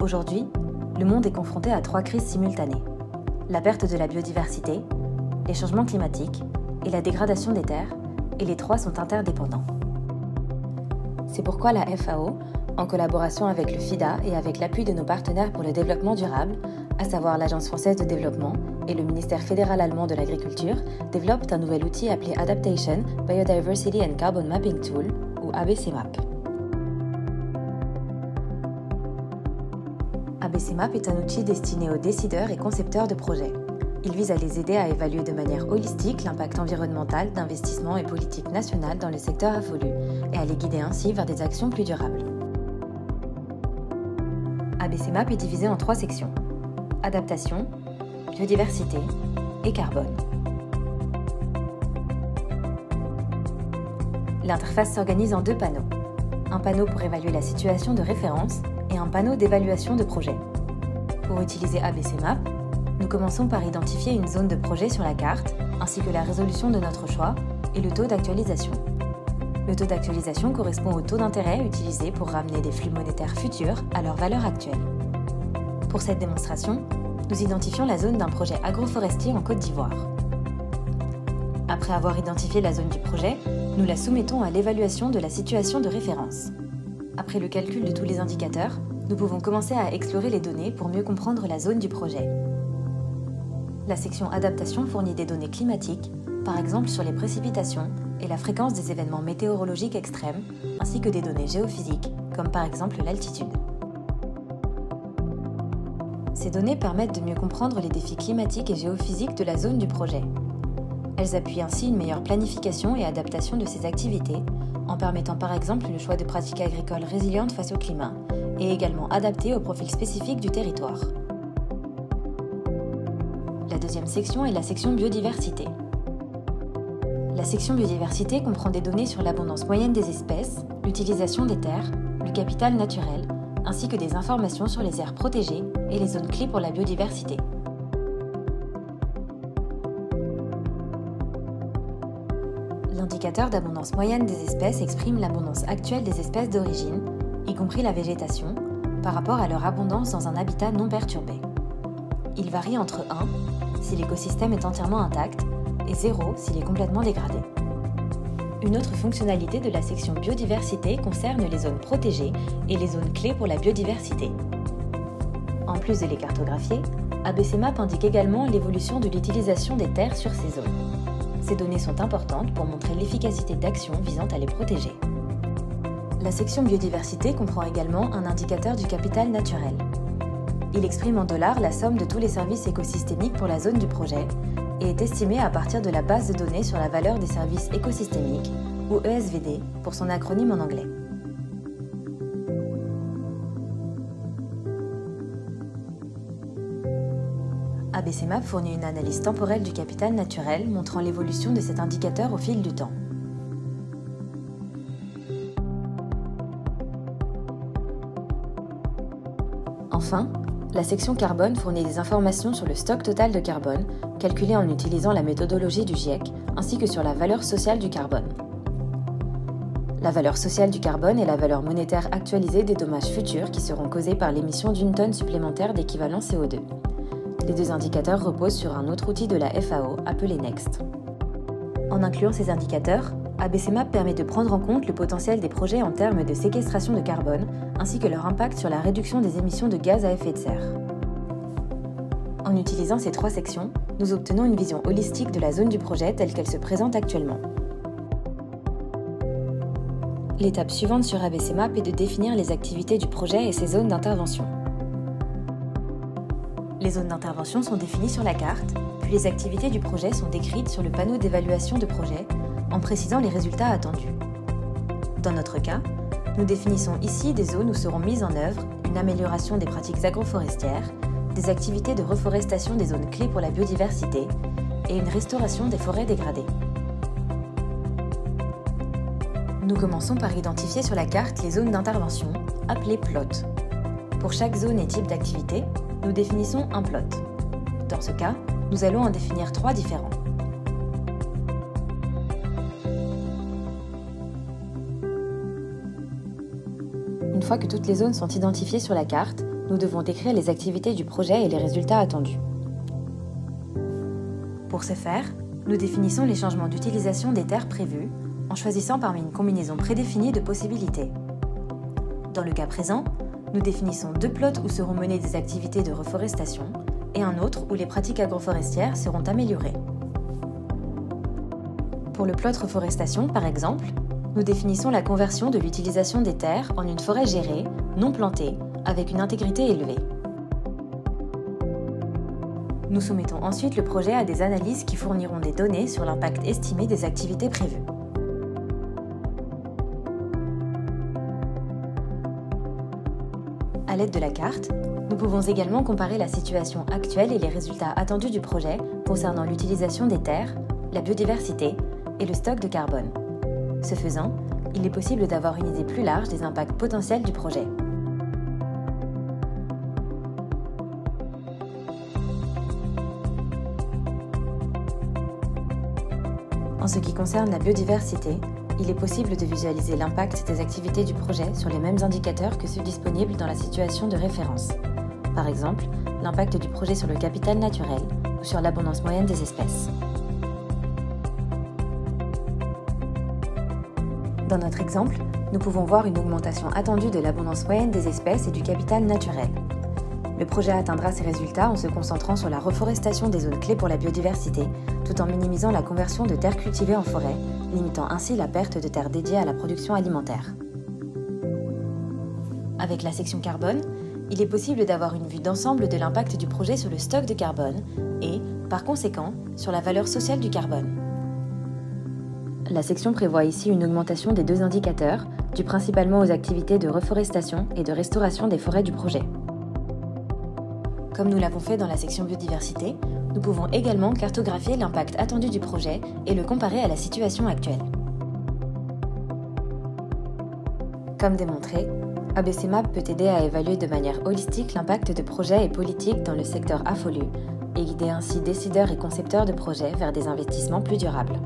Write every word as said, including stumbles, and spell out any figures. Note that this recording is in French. Aujourd'hui, le monde est confronté à trois crises simultanées. La perte de la biodiversité, les changements climatiques et la dégradation des terres, et les trois sont interdépendants. C'est pourquoi la F A O, en collaboration avec le FIDA et avec l'appui de nos partenaires pour le développement durable, à savoir l'Agence française de développement et le ministère fédéral allemand de l'agriculture, développent un nouvel outil appelé Adaptation, Biodiversity and Carbon Mapping Tool, ou A B C-Map. A B C-Map est un outil destiné aux décideurs et concepteurs de projets. Il vise à les aider à évaluer de manière holistique l'impact environnemental d'investissements et politiques nationales dans le secteur AFOLU et à les guider ainsi vers des actions plus durables. A B C-Map est divisé en trois sections: adaptation, biodiversité et carbone. L'interface s'organise en deux panneaux, un panneau pour évaluer la situation de référence et un panneau d'évaluation de projet. Pour utiliser A B C-Map, nous commençons par identifier une zone de projet sur la carte, ainsi que la résolution de notre choix et le taux d'actualisation. Le taux d'actualisation correspond au taux d'intérêt utilisé pour ramener des flux monétaires futurs à leur valeur actuelle. Pour cette démonstration, nous identifions la zone d'un projet agroforestier en Côte d'Ivoire. Après avoir identifié la zone du projet, nous la soumettons à l'évaluation de la situation de référence. Après le calcul de tous les indicateurs, nous pouvons commencer à explorer les données pour mieux comprendre la zone du projet. La section adaptation fournit des données climatiques, par exemple sur les précipitations et la fréquence des événements météorologiques extrêmes, ainsi que des données géophysiques, comme par exemple l'altitude. Ces données permettent de mieux comprendre les défis climatiques et géophysiques de la zone du projet. Elles appuient ainsi une meilleure planification et adaptation de ces activités, en permettant par exemple le choix de pratiques agricoles résilientes face au climat, et également adaptées au profil spécifique du territoire. La deuxième section est la section biodiversité. La section biodiversité comprend des données sur l'abondance moyenne des espèces, l'utilisation des terres, le capital naturel, ainsi que des informations sur les aires protégées et les zones clés pour la biodiversité. L'indicateur d'abondance moyenne des espèces exprime l'abondance actuelle des espèces d'origine, y compris la végétation, par rapport à leur abondance dans un habitat non perturbé. Il varie entre un si l'écosystème est entièrement intact et zéro s'il est complètement dégradé. Une autre fonctionnalité de la section biodiversité concerne les zones protégées et les zones clés pour la biodiversité. En plus de les cartographier, A B C-Map indique également l'évolution de l'utilisation des terres sur ces zones. Ces données sont importantes pour montrer l'efficacité d'actions visant à les protéger. La section biodiversité comprend également un indicateur du capital naturel. Il exprime en dollars la somme de tous les services écosystémiques pour la zone du projet et est estimé à partir de la base de données sur la valeur des services écosystémiques, ou E S V D pour son acronyme en anglais. A B C-Map fournit une analyse temporelle du capital naturel montrant l'évolution de cet indicateur au fil du temps. Enfin, la section carbone fournit des informations sur le stock total de carbone, calculé en utilisant la méthodologie du GIEC, ainsi que sur la valeur sociale du carbone. La valeur sociale du carbone est la valeur monétaire actualisée des dommages futurs qui seront causés par l'émission d'une tonne supplémentaire d'équivalent C O deux. Les deux indicateurs reposent sur un autre outil de la F A O appelé Next. En incluant ces indicateurs, A B C-Map permet de prendre en compte le potentiel des projets en termes de séquestration de carbone, ainsi que leur impact sur la réduction des émissions de gaz à effet de serre. En utilisant ces trois sections, nous obtenons une vision holistique de la zone du projet telle qu'elle se présente actuellement. L'étape suivante sur A B C-Map est de définir les activités du projet et ses zones d'intervention. Les zones d'intervention sont définies sur la carte, puis les activités du projet sont décrites sur le panneau d'évaluation de projet, en précisant les résultats attendus. Dans notre cas, nous définissons ici des zones où seront mises en œuvre une amélioration des pratiques agroforestières, des activités de reforestation des zones clés pour la biodiversité et une restauration des forêts dégradées. Nous commençons par identifier sur la carte les zones d'intervention, appelées plots. Pour chaque zone et type d'activité, nous définissons un plot. Dans ce cas, nous allons en définir trois différents. Une fois que toutes les zones sont identifiées sur la carte, nous devons décrire les activités du projet et les résultats attendus. Pour ce faire, nous définissons les changements d'utilisation des terres prévus en choisissant parmi une combinaison prédéfinie de possibilités. Dans le cas présent, nous définissons deux plots où seront menées des activités de reforestation et un autre où les pratiques agroforestières seront améliorées. Pour le plot reforestation, par exemple, nous définissons la conversion de l'utilisation des terres en une forêt gérée, non plantée, avec une intégrité élevée. Nous soumettons ensuite le projet à des analyses qui fourniront des données sur l'impact estimé des activités prévues. À l'aide de la carte, nous pouvons également comparer la situation actuelle et les résultats attendus du projet concernant l'utilisation des terres, la biodiversité et le stock de carbone. Ce faisant, il est possible d'avoir une idée plus large des impacts potentiels du projet. En ce qui concerne la biodiversité, il est possible de visualiser l'impact des activités du projet sur les mêmes indicateurs que ceux disponibles dans la situation de référence. Par exemple, l'impact du projet sur le capital naturel ou sur l'abondance moyenne des espèces. Dans notre exemple, nous pouvons voir une augmentation attendue de l'abondance moyenne des espèces et du capital naturel. Le projet atteindra ses résultats en se concentrant sur la reforestation des zones clés pour la biodiversité, tout en minimisant la conversion de terres cultivées en forêt, limitant ainsi la perte de terres dédiées à la production alimentaire. Avec la section carbone, il est possible d'avoir une vue d'ensemble de l'impact du projet sur le stock de carbone et, par conséquent, sur la valeur sociale du carbone. La section prévoit ici une augmentation des deux indicateurs, due principalement aux activités de reforestation et de restauration des forêts du projet. Comme nous l'avons fait dans la section biodiversité, nous pouvons également cartographier l'impact attendu du projet et le comparer à la situation actuelle. Comme démontré, A B C Map peut aider à évaluer de manière holistique l'impact de projets et politiques dans le secteur A F O L U et guider ainsi décideurs et concepteurs de projets vers des investissements plus durables.